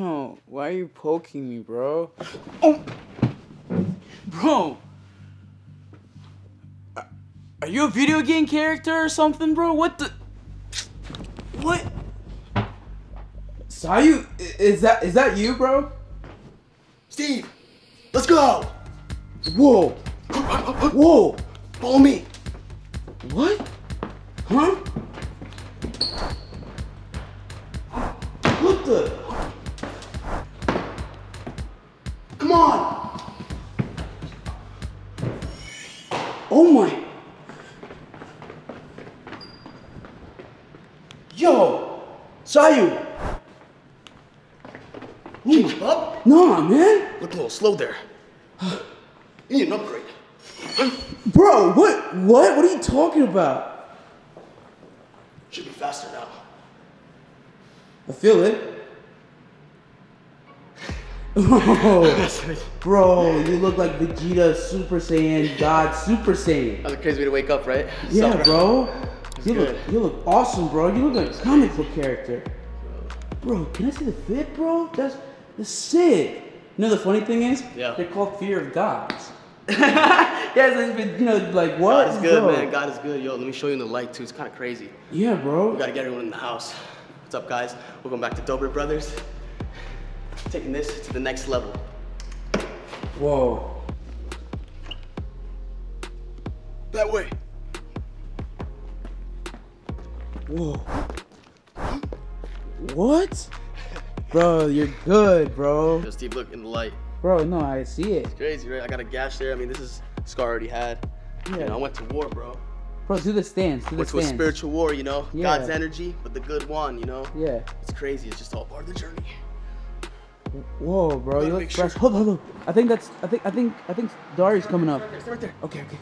No, why are you poking me, bro? Oh! Bro! Are you a video game character or something, bro? What the... What? Sayu, is that you, bro? Steve, let's go! Whoa! Whoa! Follow me! What? Huh? What the? Come on! Oh my! Yo! Sayu! You keep up? Nah, man! Look a little slow there. You need an upgrade. Bro, what? What? What are you talking about? Should be faster now. I feel it. Oh, bro, you look like Vegeta, Super Saiyan, God, Super Saiyan. That's a crazy way to wake up, right? Yeah, so, bro. You look awesome, bro. You look like a comic book character. Bro, can I see the fit, bro? That's sick. You know the funny thing is, they're called fear of gods. Yeah, it's, you know, like what? God is good, bro. Man. God is good. Yo, let me show you in the light too. It's kind of crazy. Yeah, bro. We gotta get everyone in the house. What's up, guys? We're going back to Dobre Brothers. Taking this to the next level. Whoa. That way. Whoa. What? Bro, you're good, bro. Yo, Steve, look in the light. Bro, no, I see it. It's crazy, right? I got a gash there. I mean, this is a scar I already had. Yeah. You know, I went to war, bro. Bro, do the stance. Do the stance. Went to a spiritual war, you know? Yeah. God's energy, but the good one, you know? Yeah. It's crazy. It's just all part of the journey. Whoa, bro, you look fresh. Hold on, hold on. I think that's. I think Darius coming up. Right there. Okay, okay, okay.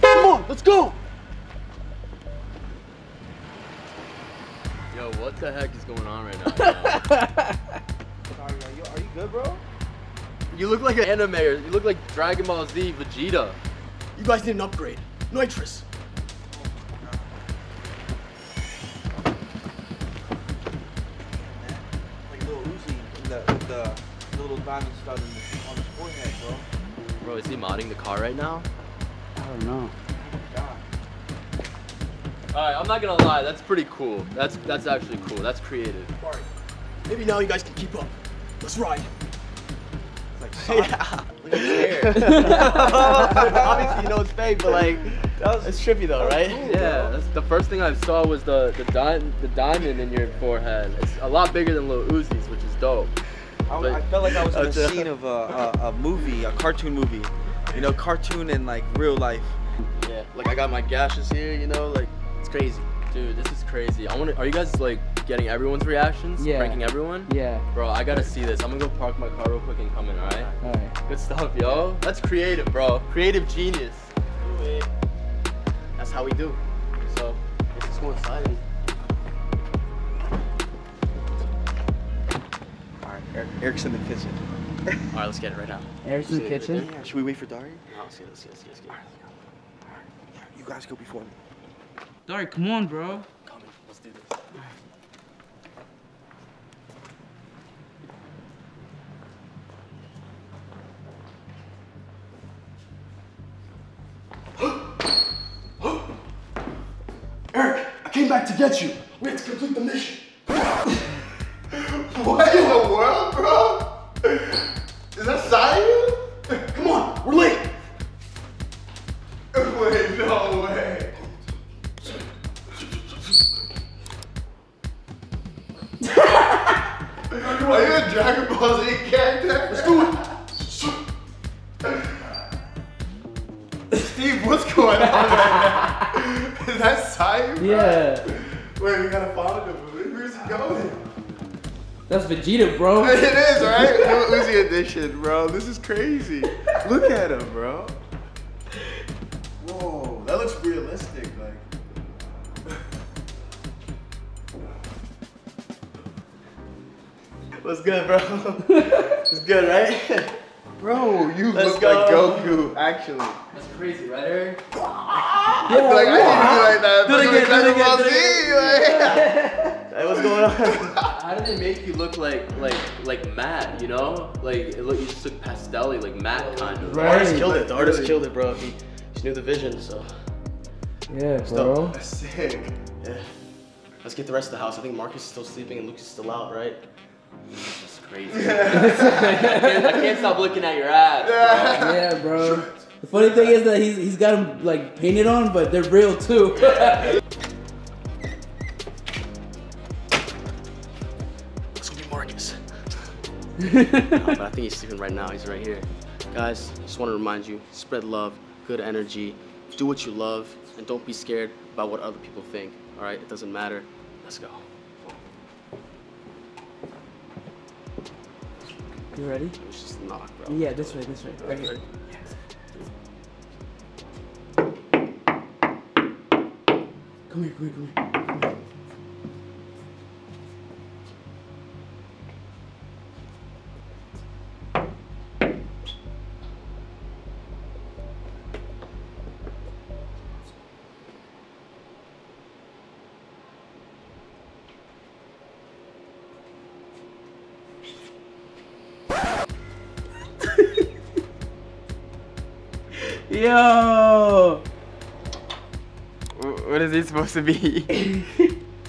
Come on, let's go. Yo, what the heck is going on right now? Sorry, are you good, bro? You look like an anime, or you look like Dragon Ball Z Vegeta. You guys need an upgrade. Nitrous. Oh, yeah, like Lil Uzi with the little diamond stud on his forehead, bro. Bro, is he modding the car right now? I don't know. Alright, I'm not gonna lie, that's pretty cool. That's actually cool. That's creative. Alright. Maybe now you guys can keep up. Let's ride. It's like Sonic. Yeah. Look at his hair. Obviously you know it's fake, but like it's trippy though, right? Cool, yeah. That's the first thing I saw was the diamond in your forehead. It's a lot bigger than Lil Uzi's, which is dope. I felt like I was in a scene of a movie, a cartoon movie. You know, cartoon and like real life. Yeah. Like I got my gashes here, you know, like it's crazy. Dude, this is crazy. Are you guys like getting everyone's reactions? Yeah. Pranking everyone? Yeah. Bro, I gotta see this. I'm gonna go park my car real quick and come in, alright? Alright. Good stuff, yo. That's creative, bro. Creative genius. Do it. That's how we do. So, it's just more exciting. Alright, Eric's in the kitchen. Alright, let's get it right now. Eric's in the kitchen? Yeah. Should we wait for Dari? No, let's get it, let's get it. Alright, yeah, you guys go before me. Dari, come on, bro. Come on, let's do this. Eric, I came back to get you. We have to complete the mission. What in the world, bro? Is that Saiyan? Come on, we're late. Wait, no way. Are you a Dragon Ball Z character? Let's do it! Steve, what's going on right now? Is that Saiyan? Yeah. Wait, we gotta follow him. Where's he going? That's Vegeta, bro. It is, right? Lil Uzi edition, bro. This is crazy. Look at him, bro. Whoa, that looks realistic, like. What's good, bro? It's good, right? Bro, you look like Goku, actually. That's crazy, right, Eric? I didn't do like that. Dragon Ball Z! What's going on? How did they make you look like matte, you know? Like, you just look pastel-y, like matte kind of. Right. The artist killed it. The artist killed it, bro. He knew the vision, so. Yeah, bro. That's sick. Yeah. Let's get the rest of the house. I think Marcus is still sleeping and Lucas is still out, right? This is crazy. I can't stop looking at your abs. Bro. Yeah, bro. The funny thing is that he's got them like painted on, but they're real too. Let's go get Marcus. But I think he's sleeping right now. He's right here. Guys, just want to remind you: spread love, good energy, do what you love, and don't be scared about what other people think. All right, it doesn't matter. Let's go. You ready? Let's just knock, bro. Yeah, this way, this way. Right here. Come here, come here, come here. Yo! What is it supposed to be?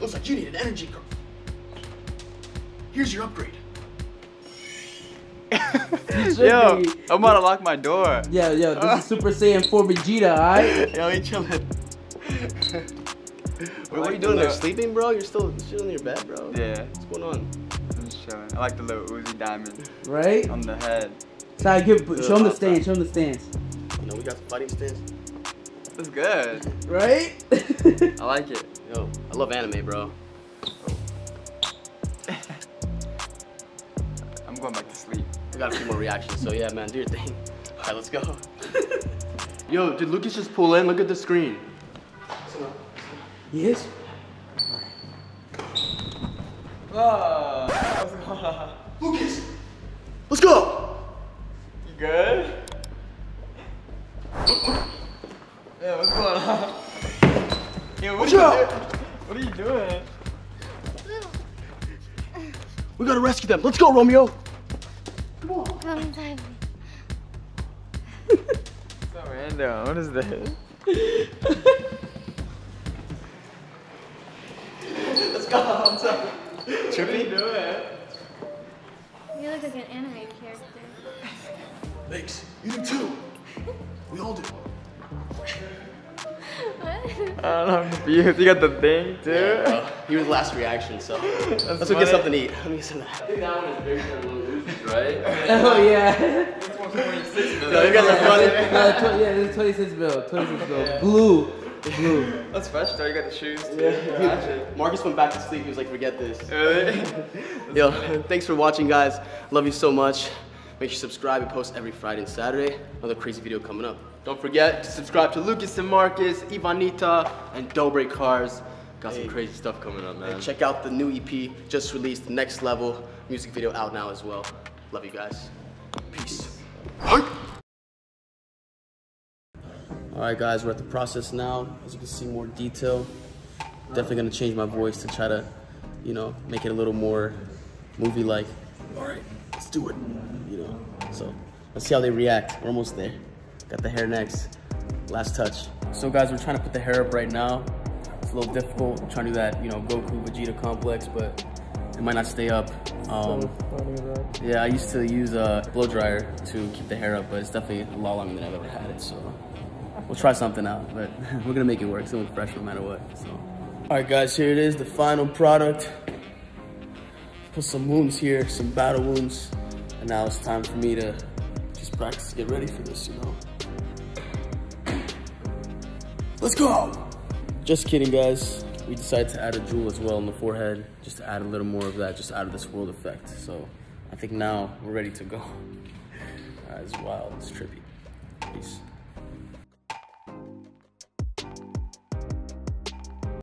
Looks like you need an energy curve. Here's your upgrade. Yo, I'm about to lock my door. Yeah, yo, this is Super Saiyan 4 Vegeta, alright? Yo, he chillin'. Wait, what are you doing there? Sleeping, bro? You're still chilling in your bed, bro? Yeah. What's going on? I'm just chilling. I like the little Uzi diamond. Right? On the head. So show him the stance, show him the stance. You know, we got some fighting stance. That's good. Right? I like it. Yo, I love anime, bro. Oh. I'm going back to sleep. I got a few more reactions, so yeah, man, do your thing. All right, let's go. Yo, did Lucas just pull in? Look at the screen. Yes? Lucas! Let's go! You good? Yeah, what's going on? Yeah, what are you doing? We gotta rescue them. Let's go, Romeo. Come on. Come time. So random. What is this? Let's go. I'm sorry. Trippy. What are you doing? You look like an anime character. Thanks. You do too. We all do. What? I don't know, I'm confused. You got the thing too? Yeah, he was the last reaction, so let's go get something to eat. Let me get some of that. I think that one is bigger than Lil Uzi's, right? Oh yeah. This one's 26 bill. No, you guys are funny. Yeah, this is 26 bill. 26 bill. Yeah. Blue. Blue. That's fresh though, you got the shoes too. Yeah. Marcus went back to sleep, he was like, forget this. Really? Yo, funny. Thanks for watching, guys. Love you so much. Make sure you subscribe. We post every Friday and Saturday. Another crazy video coming up. Don't forget to subscribe to Lucas and Marcus, Ivanita, and Dobre Cars. Got some crazy stuff coming up, man. And check out the new EP just released, the Next Level music video out now as well. Love you guys. Peace. All right, guys, we're at the process now. As you can see, more detail. Definitely gonna change my voice to try to, you know, make it a little more movie-like. All right, let's do it. You know, so let's see how they react. We're almost there. Got the hair next, last touch. So guys, we're trying to put the hair up right now. It's a little difficult. We're trying to do that, you know, Goku, Vegeta complex, but it might not stay up. Yeah, I used to use a blow dryer to keep the hair up, but it's definitely a lot longer than I've ever had it. So we'll try something out, but we're gonna make it work. It's gonna look fresh no matter what, so. All right guys, here it is, the final product. Put some wounds here, some battle wounds. And now it's time for me to just practice, get ready for this, you know. Let's go! Just kidding, guys. We decided to add a jewel as well on the forehead, just to add a little more of that, just out of this world effect. So I think now we're ready to go. It's wild, it's trippy. Peace.